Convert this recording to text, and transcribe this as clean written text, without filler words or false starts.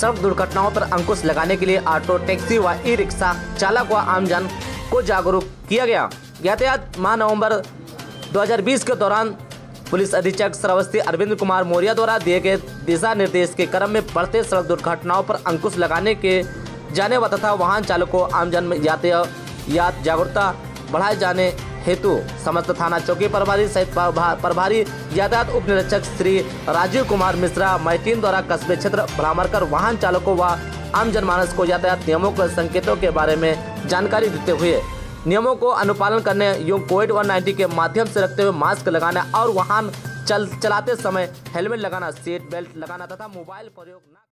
सड़क दुर्घटनाओं पर अंकुश लगाने के लिए ऑटो, टैक्सी व ई रिक्शा चालक व आमजन को जागरूक किया गया। यातायात माह नवंबर 2020 के दौरान पुलिस अधीक्षक श्रीवास्तव अरविंद कुमार मौर्य द्वारा दिए गए दिशा निर्देश के क्रम में बढ़ते सड़क दुर्घटनाओं पर अंकुश लगाने के जाने व तथा वाहन चालकों आमजन में यातायात जागरूकता बढ़ाए जाने हेतु समस्त थाना चौकी प्रभारी सहित प्रभारी यातायात उप निरीक्षक श्री राजीव कुमार मिश्रा मई टीम द्वारा कस्बे क्षेत्र भ्रमण कर वाहन चालकों व आम जनमानस को यातायात नियमों के संकेतों के बारे में जानकारी देते हुए नियमों को अनुपालन करने एवं कोविड-19 के माध्यम से रखते हुए मास्क लगाना और वाहन चलाते समय हेलमेट लगाना, सीट बेल्ट लगाना तथा मोबाइल प्रयोग न